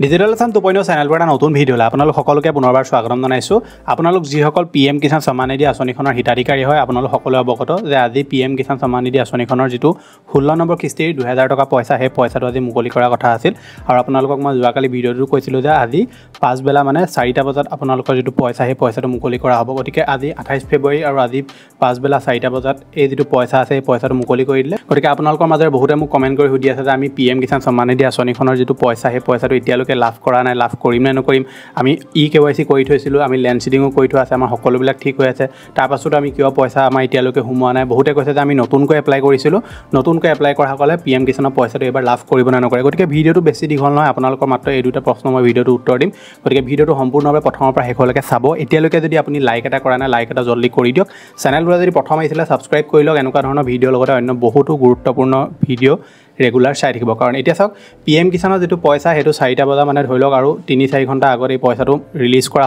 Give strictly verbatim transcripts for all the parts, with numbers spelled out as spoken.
Digital Assam two point O चेनेलर नतुन video आपल सकोके पुनर्बार स्वागतम जानाइछो। आपलोक जिसक पी एम किसान सम्माननिधि आँचनिखर हिताधिकारी है आपलोक सकोले अवगत जे आज पी एम किसान सम्माननिधि आँचनिखर जी षोल्ल नम्बर किस्तिर दुहजार टका पैसा है पैसा आज मुकली कर कथा आसिल और आपलोक मैं जोकाली भिडिओ कैसी आज पाँचबेला मानने चारिटा बजात आपलोक जी पैसा है पैसा मुकली हम गति के आज अट्ठाईस फेब्रुआरी और आज पाँचबेला चारिटा बजात ये जी पैसा आए पैसा मुकली कर दिले गति के आपलोक मजे बहुते मोक कमेन्ट कर सूधी आसे आम पी एम किसान सम्माननिधि आँचनिखर जी पैसा है पैसा इतना लाभ करा ना लाभ करिम ने नकरिम आमी इ के वाई सी करि थैसिलो आमी लैंड सीडिंगो करि थोआ आछे आमार सकलोबिलाक ठीक होय आछे तार पाछत आमी किया पैसा आमार इतियालके हुमोआ नाइ बहुते कैसे आमी नतुनक एप्लाई करिसिलो नतुनक एप्लाई करा हकले पीएम किसानर पैसाटो एबार लाभ करिब ना नकरे गतिके भिडिओटो बेसि दीघल नहय आपनालोकर मात्र ए दुटा प्रश्न मैं भिडिओटो उत्तर दिम गतिके भिडिओटो सम्पूर्णभावे प्रथমৰ পৰা শেষলৈকে চাব এতিয়ালৈকে যদি আপুনি লাইক এটা কৰা নাই লাইক এটা জলদি কৰি দিয়ক চেনেলটো যদি প্ৰথম আহিছিলে সাবস্ক্ৰাইব কৰি লওক এনেকুৱা ধৰণৰ ভিডিঅৰ লগতে অন্য বহুতো গুৰুত্বপূৰ্ণ ভিডিঅ रेगुलार चाय थी कारण इतना सौ पी एम किसान जी पैसा है चारिटा बजा मानने धर लग और तीन चारि घंटा आगत पैसा रिलीज कर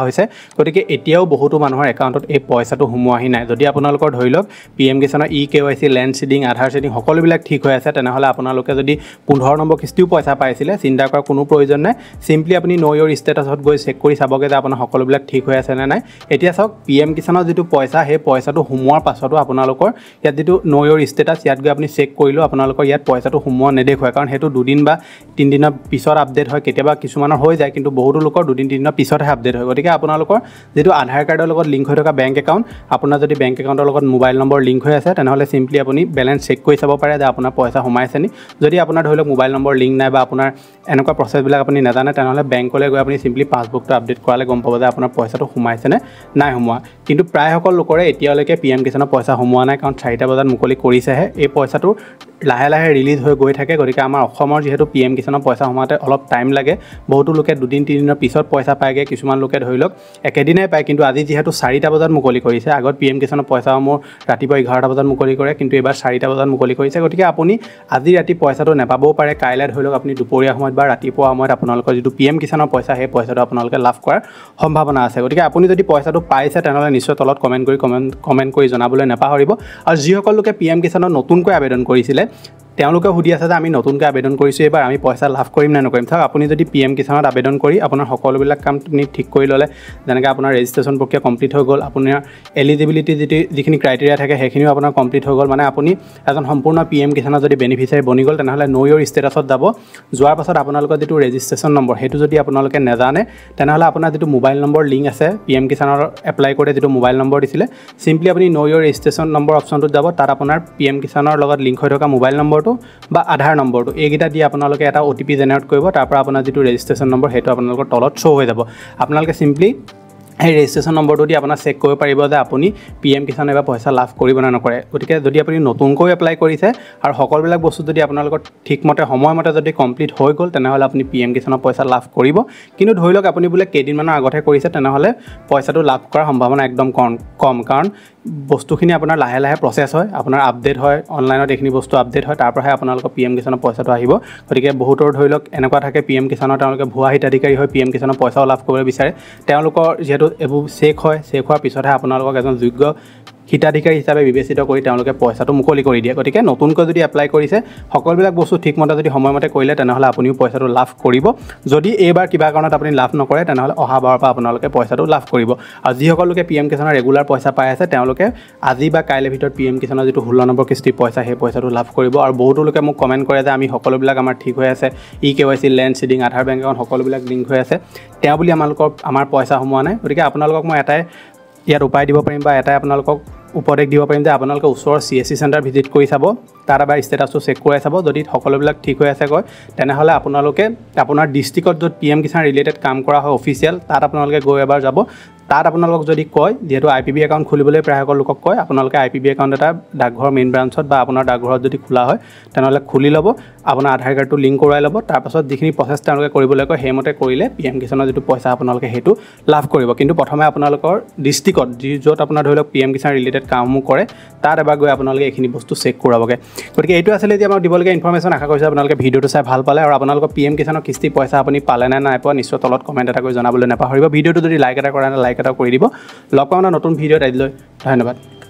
गति के बहुत मानुर एकाउंट में पैसा सोमोहि ना जो आपलोक धर लग P M Kisan E K Y C land seeding Aadhaar seeding सकोबिल ठीक है तेनालीरालोके जो पंद्रह नम्बर किस्तियों पैसा पासी चिंता कर कोनो प्रयोजन ना सिम्पली अपनी नो योर स्टेटास गई चेक कर सबके जो अपना सकोबिल ठीक है ना इतना सौ पी एम किसान जी पैसा है पैसा सोमोर पासो आपलोक इतना जी नो योर स्टेटास इतना गई अपनी चेक कर लोक इतना पैसा सोम मैं नेदेखुवाई कारण हेतु दुदिन बा तीन दिन पिछर आपडेट है केतियाबा किछुमानर हो जाए किन्तु बहुत लोकर दुदिन तीन दिन पिछरहे आपडेट है गतिके आपनालोकर जेतु आधार कार्डर लगत लिंक हो थका बैंक एकाउंट आपनार जदि बैंक एकाउंटर लगत मोबाइल नम्बर लिंक हो आछे तेनहले सिम्पली आपुनि बेलेन्स चेक करि चाब पारे जे आपनार पैसा सोमाइछे नि जदि आपनार धरि लक मोबाइल नम्बर लिंक नाइ बा आपनार एनका प्रसेसबिलाक आपुनि नाजाने तेनहले बैंकले गৈ आपुनि सिम्पली पासबुकटा आपडेट कराले गम पाब जे आपनार पैसाटो सोमाइछे ने नाइ सोमोआ किन्तु प्राय सकल लोकरे एतियालेके पीएम किसानर पैसा सोमोआ नाइ कारण चारिटा बजात मुकली करिसेहे এই पैसाटो लाहे लाहे रिलीज हो गई थे गति के आम जी पी एम किसानर पैसा सोमाते अलग टाइम लगे बहुत लोके दुदिन तीन दिन पिछत पैसा पाएगे किसान लोके धरि लक एकेदिनाय पाए किन्तु आज जी चारिटा बजात मुकली करिसे आगत पी एम किसानर पैसा मोर रातिपुवा एगारटा बजात मुकली करे किन्तु एबार चारिटा बजात मुकली करिसे गति के आपुनि आज राति पैसाटो नेपाबो पारे काइले धरि लक आपुनि दुपरिया समयत बा रातिपुवा समयत आपनालोकर जी पी एम किसानर पैसा है पैसाटो आपनालोके लाभ करार सम्भावना आछे गति के आपुनि जदि पैसाटो पाइसे तेनहले निश्चय तलत कमेन्ट करि कमेन्ट कमेन्ट करि जनाबोले नेपाहरिब आरु जी सकल लोके पी एम किसानर नतुनक आवेदन करिसिले তেওঁলোকে সুধি আছে যে আমি নতুনকৈ আবেদন কৰিছোঁ এবাৰ আমি পইচা লাভ কৰিম নে নকৰিম থাক আপুনি যদি পি এম কিসানত আবেদন কৰি আপোনাৰ সকলোবিলাক কাম ঠিক কৰি ল'লে যেনেকৈ আপোনাৰ ৰেজিষ্ট্ৰেশ্যন প্ৰক্ৰিয়া কমপ্লিট হৈ গ'ল আপোনাৰ এলিজিবিলিটি যি যিখিনি ক্ৰাইটেৰিয়া থাকে সেইখিনিও আপোনাৰ কমপ্লিট হৈ গ'ল মানে আপুনি এজন সম্পূৰ্ণ পি এম কিসানৰ যদি বেনিফিচিয়াৰী বনি গ'ল তেনেহ'লে ন' ইয়ৰ ষ্টেটাছত যাব যোৱাৰ পাছত আপোনালোকৰ যিটো ৰেজিষ্ট্ৰেশ্যন নম্বৰ সেইটো যদি আপোনালোকে নাজানে তেনেহ'লে আপোনাৰ যিটো মোবাইল নম্বৰ লিংক আছে পি এম কিসানৰ এপ্লাই কৰি যিটো মোবাইল নম্বৰ দিছিলে সিম্পলি আপুনি ন' ইয়ৰ ৰেজিষ্ট্ৰেশ্যন নম্বৰ অপশ্যনটোত যাব তাত আপোনাৰ পি এম কিসানৰ লগত লিংক হৈ থকা মোবাইল নম্বৰ বা আধাৰ নম্বৰটো এইকেইটা দি আপোনালোকে এটা ওটিপি জেনেৰেট কৰিব তাৰ পৰা আপোনাৰ যিটো ৰেজিষ্ট্ৰেশ্যন নম্বৰ সেইটো আপোনালোকৰ তলত শো হৈ যাব আপোনালোকে সিম্পলি এই ৰেজিষ্ট্ৰেশ্যন নম্বৰটো দি আপোনাৰ চেক কৰিব পাৰিব যে আপুনি পি এম কিসান এবাৰ পইচা লাভ কৰিব নে নকৰে গতিকে যদি আপুনি নতুনকৈ এপ্লাই কৰিছে আৰু সকলোবিলাক বস্তু যদি আপোনালোকৰ ঠিকমতে সময়মতে যদি কমপ্লিট হৈ গ'ল তেনেহ'লে আপুনি পি এম কিসানৰ পইচা লাভ কৰিব কিন্তু ধৰি লওক আপুনি বোলে কেইদিনমানৰ আগতে কৰিছে তেনেহ'লে পইচাটো লাভ কৰাৰ সম্ভাৱনা একদম কম কাৰণ বস্তুখিনি আপোনাৰ লাহে লাহে প্ৰচেছ হয় আপোনাৰ আপডেট হয় অনলাইনত এইখিনি বস্তু আপডেট হয় তাৰ পৰাহে আপোনালোকৰ পি এম কিসানৰ পইচাটো আহিব গতিকে বহুতৰ ধৰি লওক এনেকুৱা থাকে পি এম কিসানৰ তেওঁলোকে ভুৱা হিতাধিকাৰী হয় পি এম কিসানৰ পইচাও লাভ কৰিবলৈ বিচাৰে তেওঁলোকৰ যিহেতু এইবোৰ চেক হয় চেক হোৱাৰ পিছতহে আপোনালোকক এজন যোগ্য হিতাধিকাৰী হিচাপে বিবেচিত কৰি তেওঁলোকে পইচাটো মুকলি কৰি দিয়ে গতিকে নতুনকৈ যদি এপ্লাই কৰিছে সকলোবিলাক বস্তু ঠিকমতে যদি সময়মতে কৰিলে তেনেহ'লে আপুনিও পইচাটো লাভ কৰিব যদি এইবাৰ কিবা কাৰণত আপুনি লাভ নকৰে তেনেহ'লে অহাবাৰৰ পৰা আপোনালোকে পইচাটো লাভ কৰিব আৰু যিসকলোকে পি এম কিসানৰ ৰেগুলাৰ পইচা পাই আছে তেওঁলোকে আজি বা কাইলৈ ভিতৰত পি এম কিসানৰ যিটো ষোল্ল নম্বৰ কিস্তিৰ পইচা সেই পইচাটো লাভ কৰিব আৰু বহুতো লোকে মোক কমেণ্ট কৰে যে আমি সকলোবিলাক আমাৰ ঠিক হৈ আছে E K Y C land seeding Aadhaar bank account সকলোবিলাক লিংক হৈ আছে তেওঁ বুলি আমালোকৰ আমাৰ পইচা সোমোৱা নাই গতিকে আপোনালোকক মই এটাই ইয়াত উপায় দিব পাৰিম বা এটাই আপোনালোকক উপদেশ দিব পাৰিম যে আপোনালোকে ওচৰৰ C S C centre visit কৰি চাব তাৰ এবাৰ ষ্টেটাছটো চেক কৰাই চাব যদি সকলোবিলাক ঠিক হৈ আছে কয় তেনেহ'লে আপোনালোকে আপোনাৰ ডিষ্ট্ৰিক্টত য'ত পি এম কিসান ৰিলেটেড কাম কৰা হয় অফিচিয়েল তাত আপোনালোকে গৈ এবাৰ যাব তাত আপোনালোকক যদি কয় যিহেতু আই পি বি একাউণ্ট খুলিবলৈ প্ৰায়সকল লোকক কয় আপোনালোকে আই পি বি একাউণ্ট এটা ডাকঘৰ মেইন ব্ৰাঞ্চত বা আপোনাৰ ডাকঘৰত যদি খোলা হয় তেনেহ'লে খুলি ল'ব আপোনাৰ আধাৰ কাৰ্ডটো লিংক কৰাই ল'ব তাৰপাছত যিখিনি প্ৰচেছ তেওঁলোকে কৰিবলৈ কয় সেইমতে কৰিলে পি এম কিসানৰ যিটো পইচা আপোনালোকে সেইটো লাভ কৰিব কিন্তু প্ৰথমে আপোনালোকৰ ডিষ্ট্ৰিক্টত যি য'ত আপোনাৰ ধৰি লওক পি এম কিসান ৰিলেটেড কামসমূহ কৰে তাত এবাৰ গৈ আপোনালোকে এইখিনি বস্তু চেক কৰাবগৈ গতিকে এইটো আছিলে যে আমাক দিবলগীয়া ইনফৰ্মেশ্যন আশা কৰিছোঁ আপোনালোকে ভিডিঅ'টো চাই ভাল পালে আৰু আপোনালোকৰ পি এম কিসানৰ কিস্তি পইচা আপুনি পালে নে নাই পোৱা নিশ্চয় তলত কমেণ্ট এটা কৰি জনাবলৈ নাপাহৰিব ভিডিঅ'টো যদি লাইক এটা কৰা নাই লাইক এটা কৰি দিব লগ পাম নতুন ভিডিঅ'ত আজিলৈ ধন্যবাদ।